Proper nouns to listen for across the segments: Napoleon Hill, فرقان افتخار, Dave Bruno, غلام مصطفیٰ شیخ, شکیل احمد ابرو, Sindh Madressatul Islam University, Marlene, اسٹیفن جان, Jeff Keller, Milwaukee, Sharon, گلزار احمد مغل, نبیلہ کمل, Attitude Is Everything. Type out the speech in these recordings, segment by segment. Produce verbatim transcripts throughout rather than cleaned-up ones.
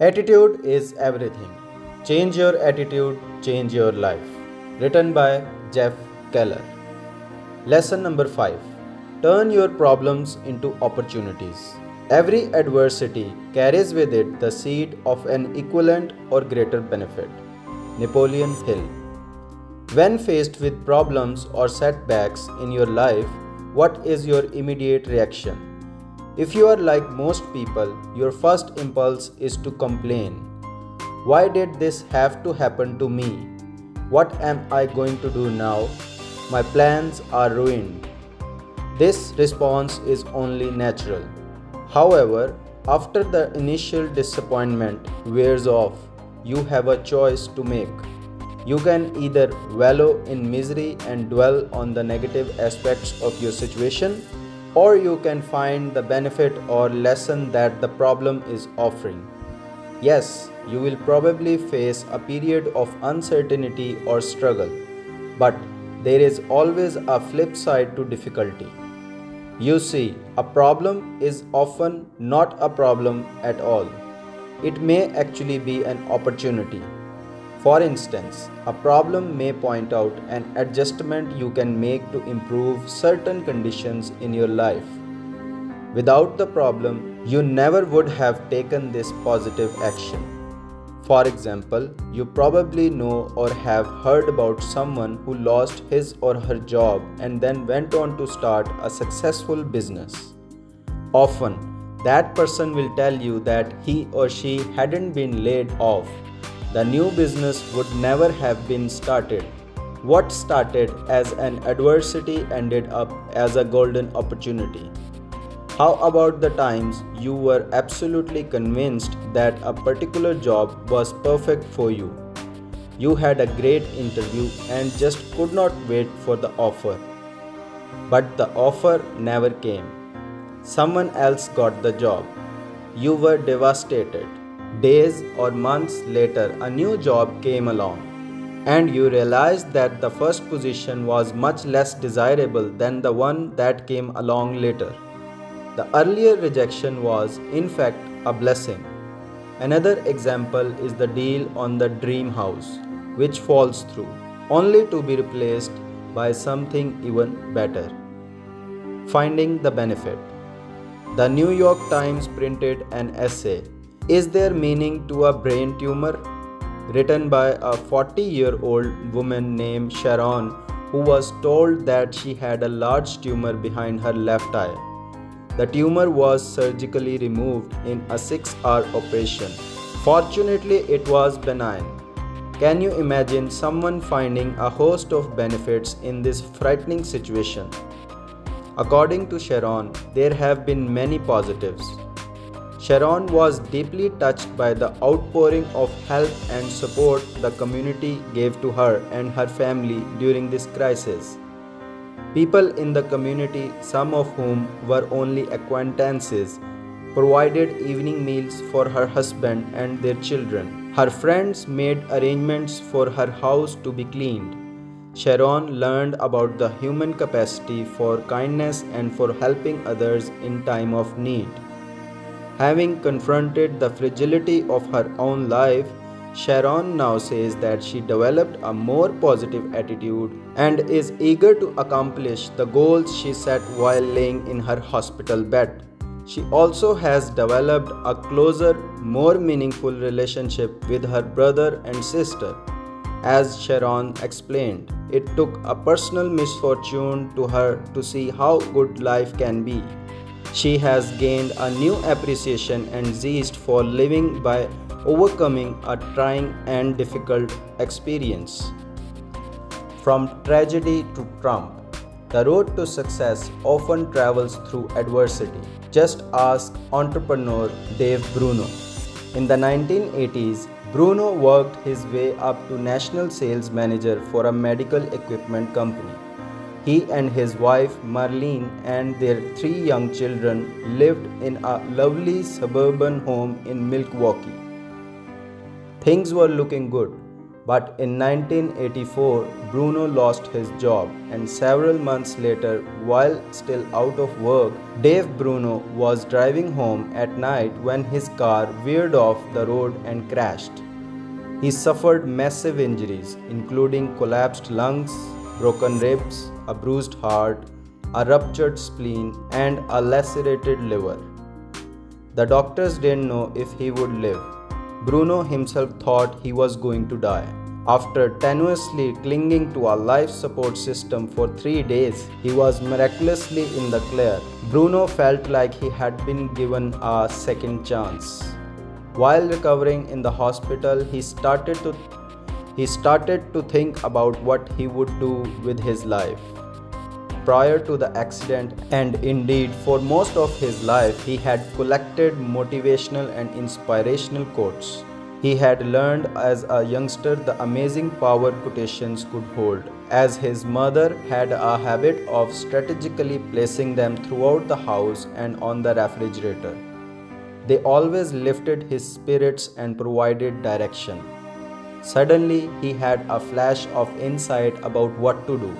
Attitude is Everything. Change your attitude, change your life. Written by Jeff Keller. Lesson number five. Turn your problems into opportunities. Every adversity carries with it the seed of an equivalent or greater benefit. Napoleon Hill. When faced with problems or setbacks in your life, what is your immediate reaction? If you are like most people, your first impulse is to complain. Why did this have to happen to me? What am I going to do now? My plans are ruined. This response is only natural. However, after the initial disappointment wears off, you have a choice to make. You can either wallow in misery and dwell on the negative aspects of your situation, or you can find the benefit or lesson that the problem is offering. Yes, you will probably face a period of uncertainty or struggle, but there is always a flip side to difficulty. You see, a problem is often not a problem at all. It may actually be an opportunity. For instance, a problem may point out an adjustment you can make to improve certain conditions in your life. Without the problem, you never would have taken this positive action. For example, you probably know or have heard about someone who lost his or her job and then went on to start a successful business. Often, that person will tell you that he or she hadn't been laid off. The new business would never have been started. What started as an adversity ended up as a golden opportunity. How about the times you were absolutely convinced that a particular job was perfect for you? You had a great interview and just could not wait for the offer. But the offer never came. Someone else got the job. You were devastated. Days or months later, a new job came along, and you realized that the first position was much less desirable than the one that came along later. The earlier rejection was, in fact, a blessing. Another example is the deal on the dream house, which falls through, only to be replaced by something even better. Finding the benefit. The New York Times printed an essay, "Is There Meaning to a Brain Tumor?" written by a forty-year-old woman named Sharon, who was told that she had a large tumor behind her left eye. The tumor was surgically removed in a six-hour operation. Fortunately, it was benign. Can you imagine someone finding a host of benefits in this frightening situation? According to Sharon, there have been many positives. Sharon was deeply touched by the outpouring of help and support the community gave to her and her family during this crisis. People in the community, some of whom were only acquaintances, provided evening meals for her husband and their children. Her friends made arrangements for her house to be cleaned. Sharon learned about the human capacity for kindness and for helping others in time of need. Having confronted the fragility of her own life, Sharon now says that she developed a more positive attitude and is eager to accomplish the goals she set while laying in her hospital bed. She also has developed a closer, more meaningful relationship with her brother and sister. As Sharon explained, it took a personal misfortune to her to see how good life can be. She has gained a new appreciation and zest for living by overcoming a trying and difficult experience. From tragedy to triumph, the road to success often travels through adversity. Just ask entrepreneur Dave Bruno. In the nineteen eighties, Bruno worked his way up to national sales manager for a medical equipment company. He and his wife Marlene and their three young children lived in a lovely suburban home in Milwaukee. Things were looking good But in nineteen eighty-four, Bruno lost his job, and several months later, while still out of work, Dave Bruno was driving home at night when his car veered off the road and crashed. He suffered massive injuries, including collapsed lungs, broken ribs, a bruised heart, a ruptured spleen, and a lacerated liver. The doctors didn't know if he would live. Bruno himself thought he was going to die. After tenuously clinging to a life support system for three days, he was miraculously in the clear. Bruno felt like he had been given a second chance. While recovering in the hospital, he started to, he started to think about what he would do with his life. Prior to the accident, and indeed for most of his life, he had collected motivational and inspirational quotes. He had learned as a youngster the amazing power quotations could hold, as his mother had a habit of strategically placing them throughout the house and on the refrigerator. They always lifted his spirits and provided direction. Suddenly, he had a flash of insight about what to do.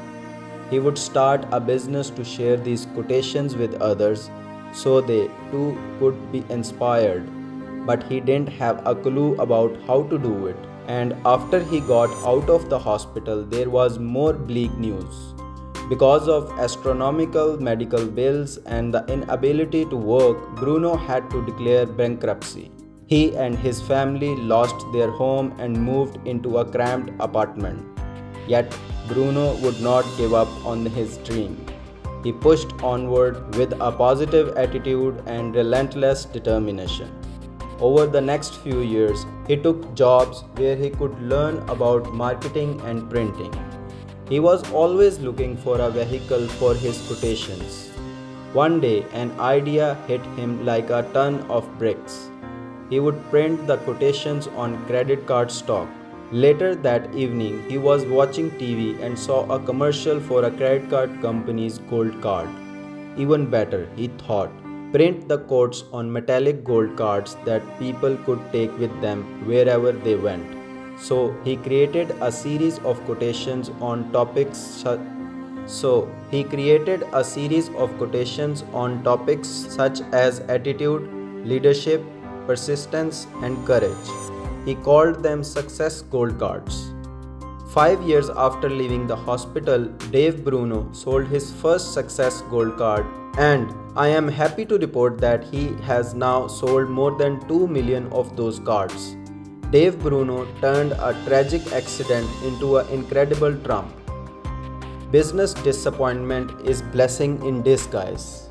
He would start a business to share these quotations with others so they too could be inspired, but he didn't have a clue about how to do it. And after he got out of the hospital, there was more bleak news. Because of astronomical medical bills and the inability to work, Bruno had to declare bankruptcy. He and his family lost their home and moved into a cramped apartment. Yet, Bruno would not give up on his dream. He pushed onward with a positive attitude and relentless determination. Over the next few years, he took jobs where he could learn about marketing and printing. He was always looking for a vehicle for his quotations. One day, an idea hit him like a ton of bricks. He would print the quotations on credit card stock. Later that evening, he was watching T V and saw a commercial for a credit card company's gold card. Even better, he thought, print the quotes on metallic gold cards that people could take with them wherever they went. So he created a series of quotations on topics such So he created a series of quotations on topics such as attitude, leadership, persistence, and courage. He called them success gold cards. Five years after leaving the hospital, Dave Bruno sold his first success gold card, and I am happy to report that he has now sold more than two million of those cards. Dave Bruno turned a tragic accident into an incredible triumph. Business disappointment is blessing in disguise.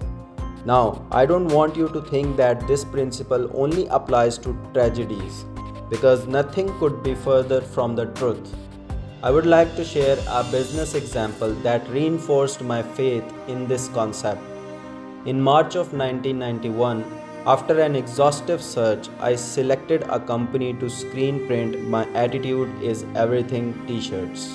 Now, I don't want you to think that this principle only applies to tragedies, because nothing could be further from the truth. I would like to share a business example that reinforced my faith in this concept. In March of nineteen ninety-one, after an exhaustive search, I selected a company to screen print my Attitude Is Everything t-shirts.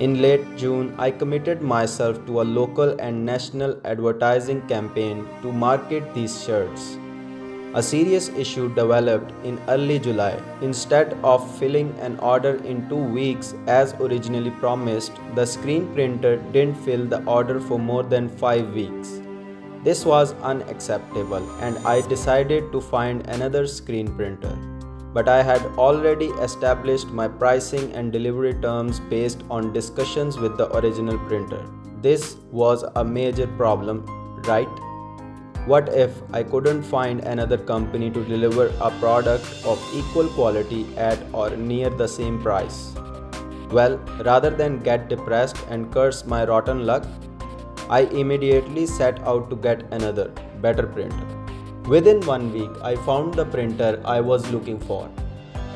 In late June, I committed myself to a local and national advertising campaign to market these shirts. A serious issue developed in early July. Instead of filling an order in two weeks as originally promised, the screen printer didn't fill the order for more than five weeks. This was unacceptable, and I decided to find another screen printer. But I had already established my pricing and delivery terms based on discussions with the original printer. This was a major problem, right? What if I couldn't find another company to deliver a product of equal quality at or near the same price? Well, rather than get depressed and curse my rotten luck, I immediately set out to get another, better printer. Within one week, I found the printer I was looking for.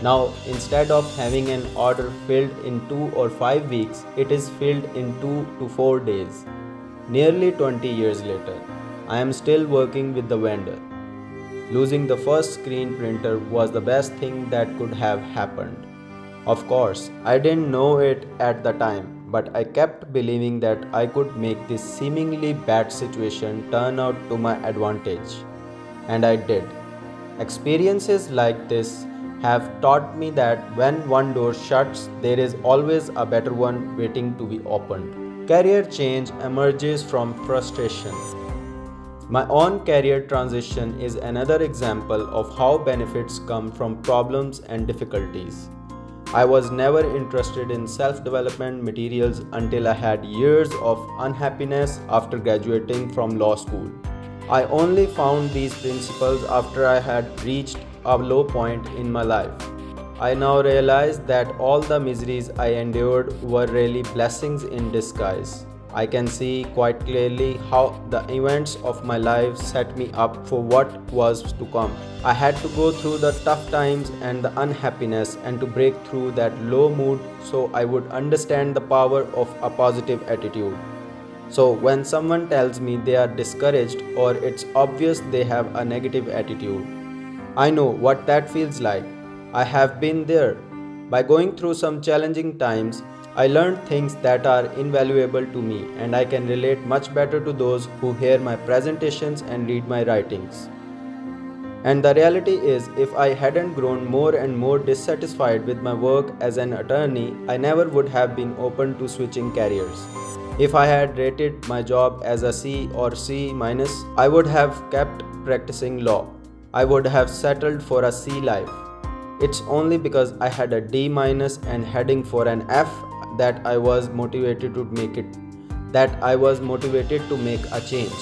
Now, instead of having an order filled in two or five weeks, it is filled in two to four days. Nearly twenty years later, I am still working with the vendor. Losing the first screen printer was the best thing that could have happened. Of course, I didn't know it at the time, but I kept believing that I could make this seemingly bad situation turn out to my advantage. And I did. Experiences like this have taught me that when one door shuts, there is always a better one waiting to be opened. Career change emerges from frustration. My own career transition is another example of how benefits come from problems and difficulties. I was never interested in self-development materials until I had years of unhappiness after graduating from law school. I only found these principles after I had reached a low point in my life. I now realize that all the miseries I endured were really blessings in disguise. I can see quite clearly how the events of my life set me up for what was to come. I had to go through the tough times and the unhappiness and to break through that low mood so I would understand the power of a positive attitude. So when someone tells me they are discouraged or it's obvious they have a negative attitude, I know what that feels like. I have been there. By going through some challenging times, I learned things that are invaluable to me, and I can relate much better to those who hear my presentations and read my writings. And the reality is, if I hadn't grown more and more dissatisfied with my work as an attorney, I never would have been open to switching careers. If I had rated my job as a C or C minus, I would have kept practicing law. I would have settled for a C life. It's only because I had a D minus and heading for an F that I was motivated to make it, that I was motivated to make a change.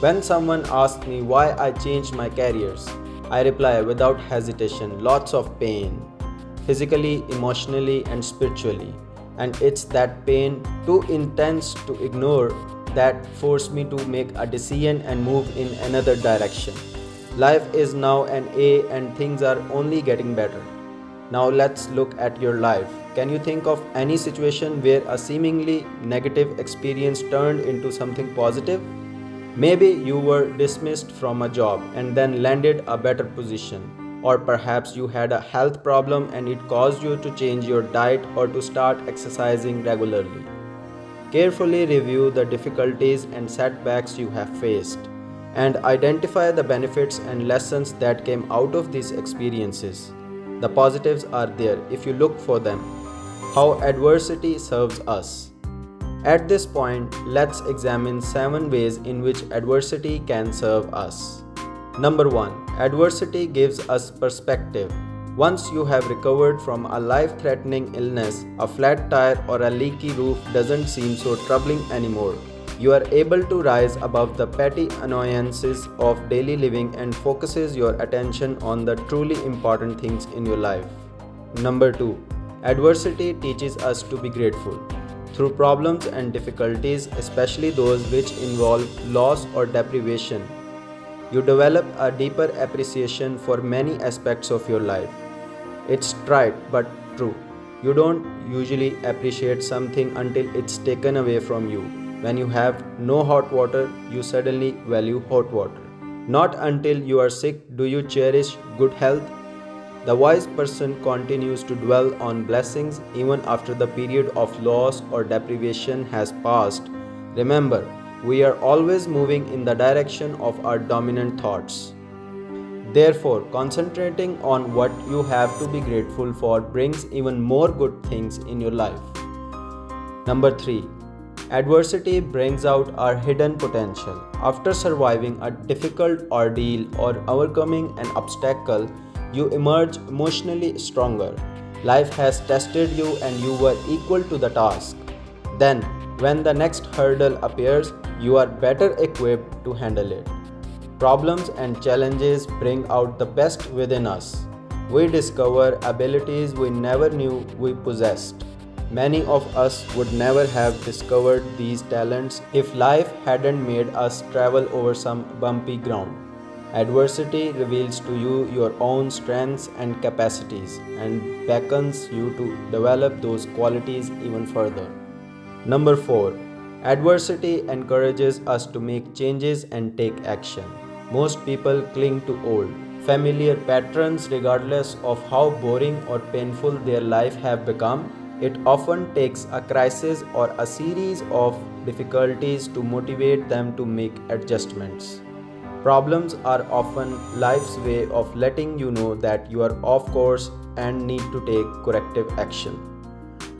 When someone asks me why I changed my careers, I reply without hesitation, lots of pain, physically, emotionally, and spiritually. And it's that pain, too intense to ignore, that forced me to make a decision and move in another direction. Life is now an A and things are only getting better. Now let's look at your life. Can you think of any situation where a seemingly negative experience turned into something positive? Maybe you were dismissed from a job and then landed a better position. Or perhaps you had a health problem and it caused you to change your diet or to start exercising regularly. Carefully review the difficulties and setbacks you have faced and identify the benefits and lessons that came out of these experiences. The positives are there if you look for them. How adversity serves us. At this point, let's examine seven ways in which adversity can serve us. Number one, adversity gives us perspective. Once you have recovered from a life-threatening illness, a flat tire or a leaky roof doesn't seem so troubling anymore. You are able to rise above the petty annoyances of daily living and focuses your attention on the truly important things in your life. Number two, adversity teaches us to be grateful. Through problems and difficulties, especially those which involve loss or deprivation, you develop a deeper appreciation for many aspects of your life. It's trite but true. You don't usually appreciate something until it's taken away from you. When you have no hot water, you suddenly value hot water. Not until you are sick do you cherish good health. The wise person continues to dwell on blessings even after the period of loss or deprivation has passed. Remember, we are always moving in the direction of our dominant thoughts. Therefore, concentrating on what you have to be grateful for brings even more good things in your life. Number three. Adversity brings out our hidden potential. After surviving a difficult ordeal or overcoming an obstacle, you emerge emotionally stronger. Life has tested you and you were equal to the task. Then, when the next hurdle appears, you are better equipped to handle it. Problems and challenges bring out the best within us. We discover abilities we never knew we possessed. Many of us would never have discovered these talents if life hadn't made us travel over some bumpy ground. Adversity reveals to you your own strengths and capacities and beckons you to develop those qualities even further. Number four. Adversity encourages us to make changes and take action. Most people cling to old, familiar patterns regardless of how boring or painful their life have become. It often takes a crisis or a series of difficulties to motivate them to make adjustments. Problems are often life's way of letting you know that you are off course and need to take corrective action.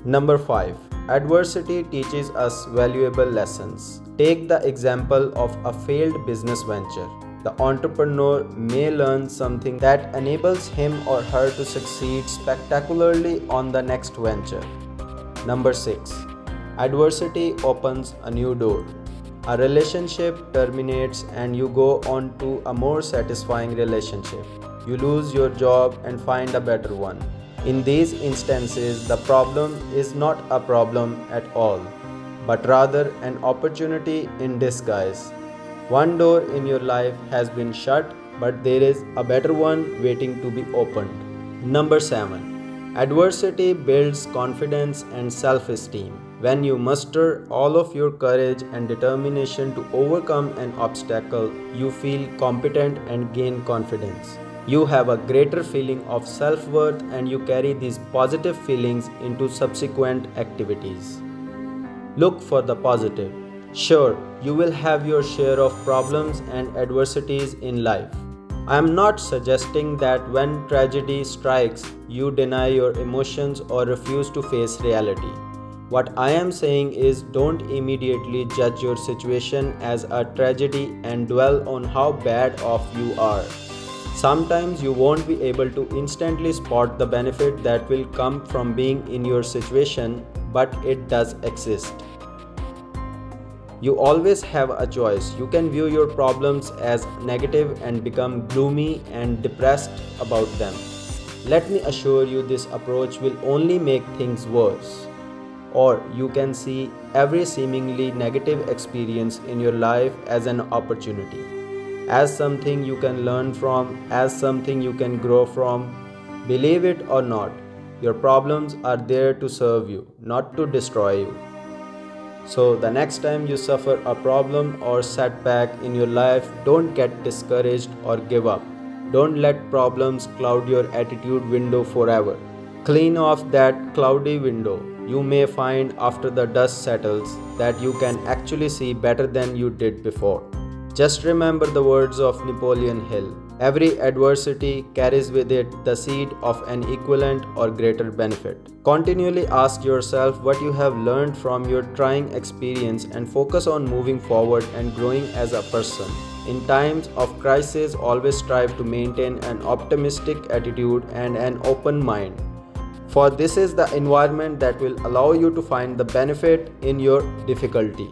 Number five. Adversity teaches us valuable lessons. Take the example of a failed business venture. The entrepreneur may learn something that enables him or her to succeed spectacularly on the next venture. Number six. Adversity opens a new door. A relationship terminates and you go on to a more satisfying relationship. You lose your job and find a better one. In these instances, the problem is not a problem at all, but rather an opportunity in disguise. One door in your life has been shut, but there is a better one waiting to be opened. Number seven. Adversity builds confidence and self-esteem. When you muster all of your courage and determination to overcome an obstacle, you feel competent and gain confidence. You have a greater feeling of self-worth and you carry these positive feelings into subsequent activities. Look for the positive. Sure, you will have your share of problems and adversities in life. I am not suggesting that when tragedy strikes, you deny your emotions or refuse to face reality. What I am saying is, don't immediately judge your situation as a tragedy and dwell on how bad off you are. Sometimes you won't be able to instantly spot the benefit that will come from being in your situation, but it does exist. You always have a choice. You can view your problems as negative and become gloomy and depressed about them. Let me assure you, this approach will only make things worse. Or you can see every seemingly negative experience in your life as an opportunity, as something you can learn from, as something you can grow from. Believe it or not, your problems are there to serve you, not to destroy you. So the next time you suffer a problem or setback in your life, don't get discouraged or give up. Don't let problems cloud your attitude window forever. Clean off that cloudy window. You may find after the dust settles that you can actually see better than you did before. Just remember the words of Napoleon Hill. Every adversity carries with it the seed of an equivalent or greater benefit. Continually ask yourself what you have learned from your trying experience and focus on moving forward and growing as a person. In times of crisis, always strive to maintain an optimistic attitude and an open mind. For this is the environment that will allow you to find the benefit in your difficulty.